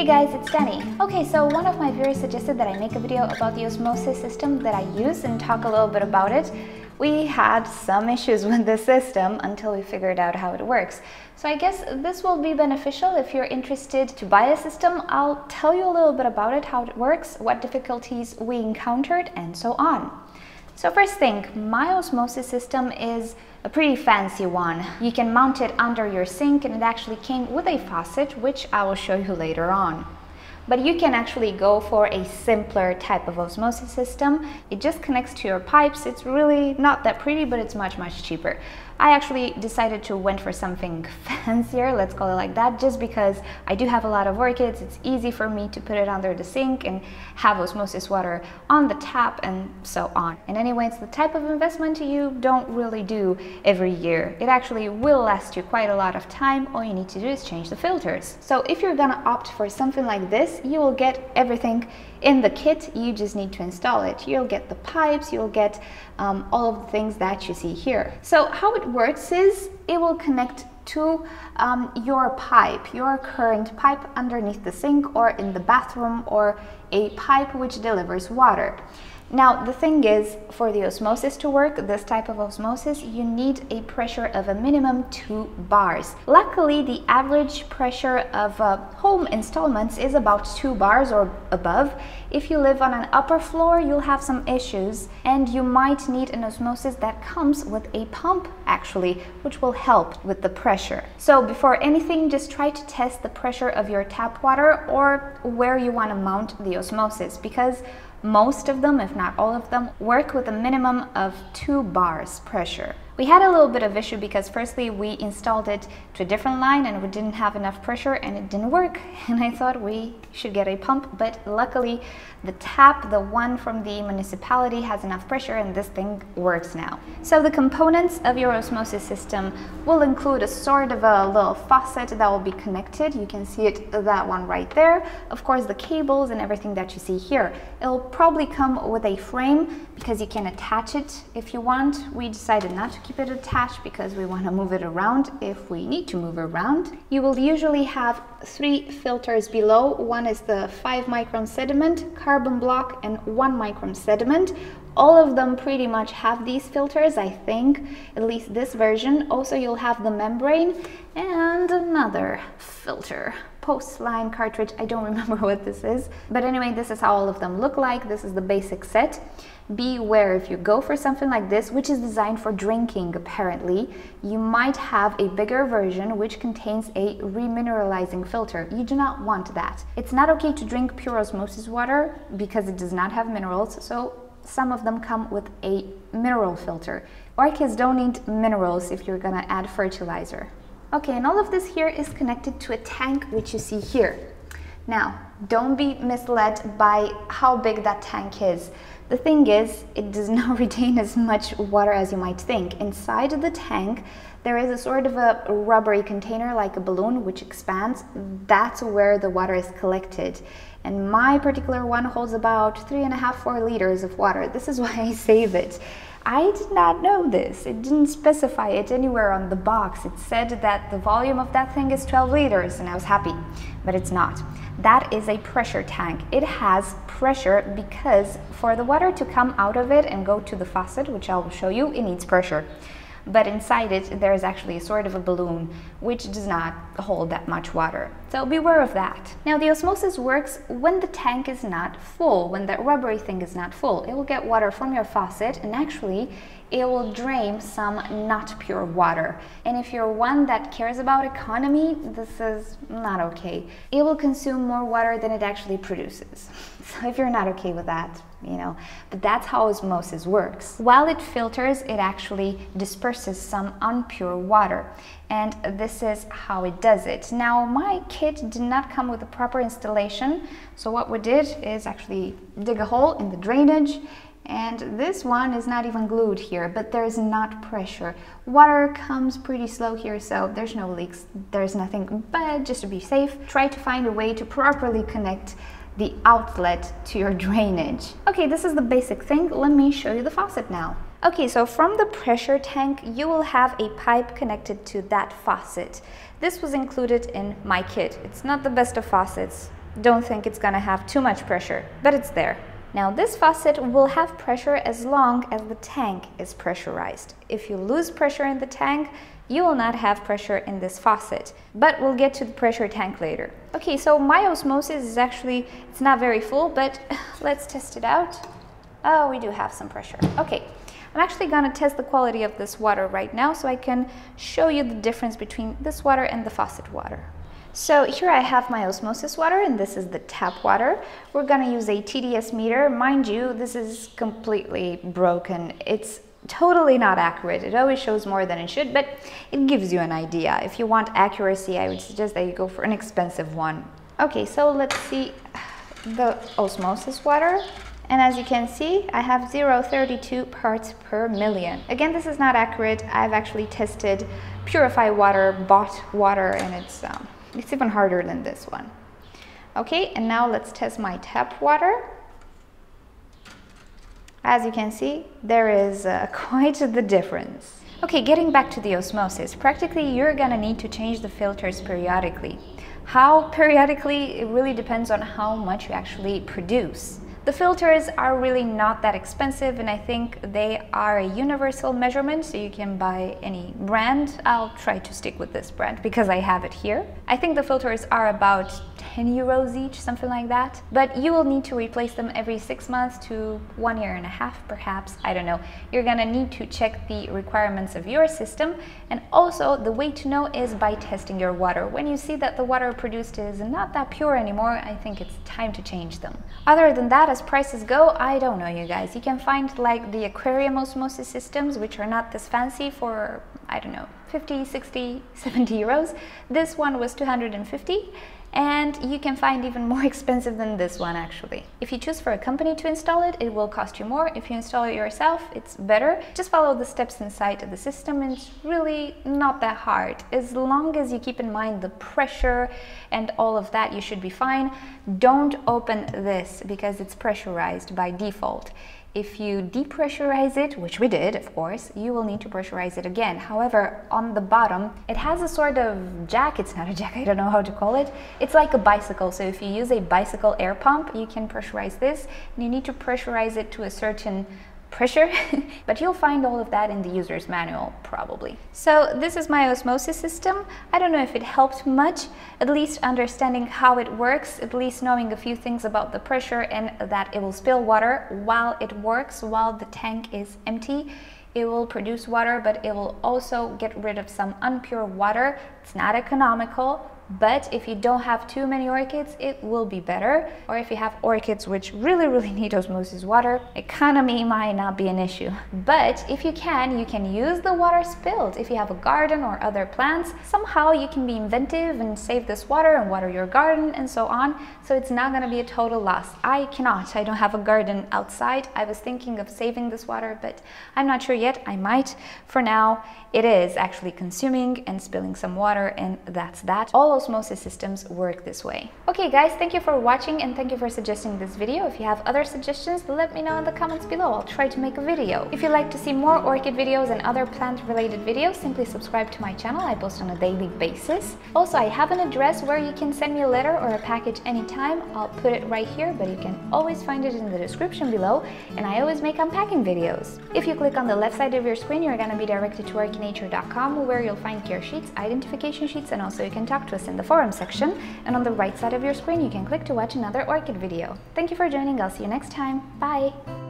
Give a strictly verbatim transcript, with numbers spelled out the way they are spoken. Hey guys, it's Denny. Okay, so one of my viewers suggested that I make a video about the osmosis system that I use and talk a little bit about it. We had some issues with this system until we figured out how it works. So I guess this will be beneficial if you're interested to buy a system. I'll tell you a little bit about it, how it works, what difficulties we encountered, and so on. So first thing, my osmosis system is a pretty fancy one. You can mount it under your sink and it actually came with a faucet, which I will show you later on. But you can actually go for a simpler type of osmosis system. It just connects to your pipes. It's really not that pretty, but it's much, much cheaper. I actually decided to went for something fancier, let's call it like that, just because I do have a lot of orchids. It's easy for me to put it under the sink and have osmosis water on the tap and so on. And anyway, it's the type of investment you don't really do every year. It actually will last you quite a lot of time. All you need to do is change the filters. So if you're gonna opt for something like this, you will get everything in the kit. You just need to install it. You'll get the pipes, you'll get um, all of the things that you see here. So how it works is it will connect to um, your pipe, your current pipe underneath the sink or in the bathroom, or a pipe which delivers water. Now the thing is, for the osmosis to work, this type of osmosis, you need a pressure of a minimum two bars. Luckily, the average pressure of uh, home installments is about two bars or above. If you live on an upper floor, you'll have some issues and you might need an osmosis that comes with a pump actually, which will help with the pressure. So before anything, just try to test the pressure of your tap water or where you want to mount the osmosis, because most of them, if not all of them, work with a minimum of two bars pressure. We had a little bit of issue because firstly we installed it to a different line and we didn't have enough pressure and it didn't work, and I thought we should get a pump, but luckily the tap, the one from the municipality, has enough pressure and this thing works now. So the components of your osmosis system will include a sort of a little faucet that will be connected. You can see it, that one right there. Of course the cables and everything that you see here. It'll probably come with a frame because you can attach it if you want. We decided not to keep it attached because we want to move it around if we need to move around. You will usually have three filters below. One is the five micron sediment, carbon block, and one micron sediment. All of them pretty much have these filters, I think, at least this version. Also you'll have the membrane and another filter, post line cartridge. I don't remember what this is, but anyway, this is how all of them look like. This is the basic set. Beware, if you go for something like this, which is designed for drinking apparently, you might have a bigger version which contains a remineralizing filter. You do not want that. It's not okay to drink pure osmosis water because it does not have minerals, so some of them come with a mineral filter. Orchids don't need minerals if you're gonna add fertilizer. Okay, and all of this here is connected to a tank which you see here. Now, don't be misled by how big that tank is. The thing is, it does not retain as much water as you might think. Inside the tank, there is a sort of a rubbery container like a balloon which expands. That's where the water is collected. And my particular one holds about three and a half, four liters of water. This is why I save it. I did not know this. It didn't specify it anywhere on the box. It said that the volume of that thing is twelve liters and I was happy, but it's not. That is a pressure tank. It has pressure because for the water to come out of it and go to the faucet, which I will show you, it needs pressure. But inside it, there is actually a sort of a balloon, which does not hold that much water. So beware of that. Now the osmosis works when the tank is not full, when that rubbery thing is not full. It will get water from your faucet and actually it will drain some not pure water. And if you're one that cares about economy, this is not okay. It will consume more water than it actually produces. So if you're not okay with that, you know, but that's how osmosis works. While it filters, it actually disperses some impure water, and this is how it does it. Now my kit did not come with a proper installation, so what we did is actually dig a hole in the drainage, and this one is not even glued here, but there's not pressure. Water comes pretty slow here, so there's no leaks, there's nothing, but just to be safe, try to find a way to properly connect the outlet to your drainage. Okay, this is the basic thing. Let me show you the faucet now. Okay, so from the pressure tank, you will have a pipe connected to that faucet. This was included in my kit. It's not the best of faucets. Don't think it's gonna have too much pressure, but it's there. Now this faucet will have pressure as long as the tank is pressurized. If you lose pressure in the tank, you will not have pressure in this faucet, but we'll get to the pressure tank later. Okay, so my osmosis is actually, it's not very full, but let's test it out. Oh, we do have some pressure. Okay, I'm actually gonna test the quality of this water right now so I can show you the difference between this water and the faucet water. So here I have my osmosis water, and this is the tap water. We're gonna use a T D S meter. Mind you, this is completely broken. It's totally not accurate. It always shows more than it should, but it gives you an idea. If you want accuracy, I would suggest that you go for an expensive one. Okay, so let's see the osmosis water. And as you can see, I have zero point three two parts per million. Again, this is not accurate. I've actually tested purified water, bought water, and it's... Um, It's even harder than this one. Okay, and now let's test my tap water. As you can see, there is uh, quite the difference. Okay, getting back to the osmosis, practically you're gonna need to change the filters periodically. How periodically, it really depends on how much you actually produce. The filters are really not that expensive, and I think they are a universal measurement, so you can buy any brand. I'll try to stick with this brand because I have it here. I think the filters are about ten euros each, something like that, but you will need to replace them every six months to one year and a half perhaps, I don't know. You're gonna need to check the requirements of your system, and also the way to know is by testing your water. When you see that the water produced is not that pure anymore, I think it's time to change them. Other than that, as prices go, I don't know, you guys. You can find like the aquarium osmosis systems, which are not this fancy, for, I don't know, fifty, sixty, seventy euros. This one was two hundred fifty, and you can find even more expensive than this one actually. If you choose for a company to install it, it will cost you more. If you install it yourself, it's better. Just follow the steps inside of the system, and it's really not that hard. As long as you keep in mind the pressure and all of that, you should be fine. Don't open this because it's pressurized by default. If you depressurize it, which we did, of course, you will need to pressurize it again. However, on the bottom, it has a sort of jack. It's not a jack, I don't know how to call it. It's like a bicycle. So if you use a bicycle air pump, you can pressurize this, and you need to pressurize it to a certain pressure, but you'll find all of that in the user's manual probably. So this is my osmosis system. I don't know if it helped much, at least understanding how it works, at least knowing a few things about the pressure and that it will spill water while it works, while the tank is empty. It will produce water, but it will also get rid of some impure water. It's not economical, but if you don't have too many orchids, it will be better. Or if you have orchids which really, really need osmosis water, economy might not be an issue. But if you can, you can use the water spilled. If you have a garden or other plants, somehow you can be inventive and save this water and water your garden and so on. So it's not gonna be a total loss. I cannot, I don't have a garden outside. I was thinking of saving this water, but I'm not sure yet, I might. For now, it is actually consuming and spilling some water, and that's that. All osmosis systems work this way. Okay guys, thank you for watching, and thank you for suggesting this video. If you have other suggestions, let me know in the comments below. I'll try to make a video. If you'd like to see more orchid videos and other plant related videos, simply subscribe to my channel. I post on a daily basis. Also, I have an address where you can send me a letter or a package anytime. I'll put it right here, but you can always find it in the description below, and I always make unpacking videos. If you click on the left side of your screen, you're going to be directed to Orchid Nature dot com, where you'll find care sheets, identification sheets, and also you can talk to us in the forum section. And on the right side of your screen, you can click to watch another orchid video. Thank you for joining. I'll see you next time. Bye!